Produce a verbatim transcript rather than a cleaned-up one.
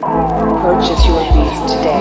Purchase your beads today.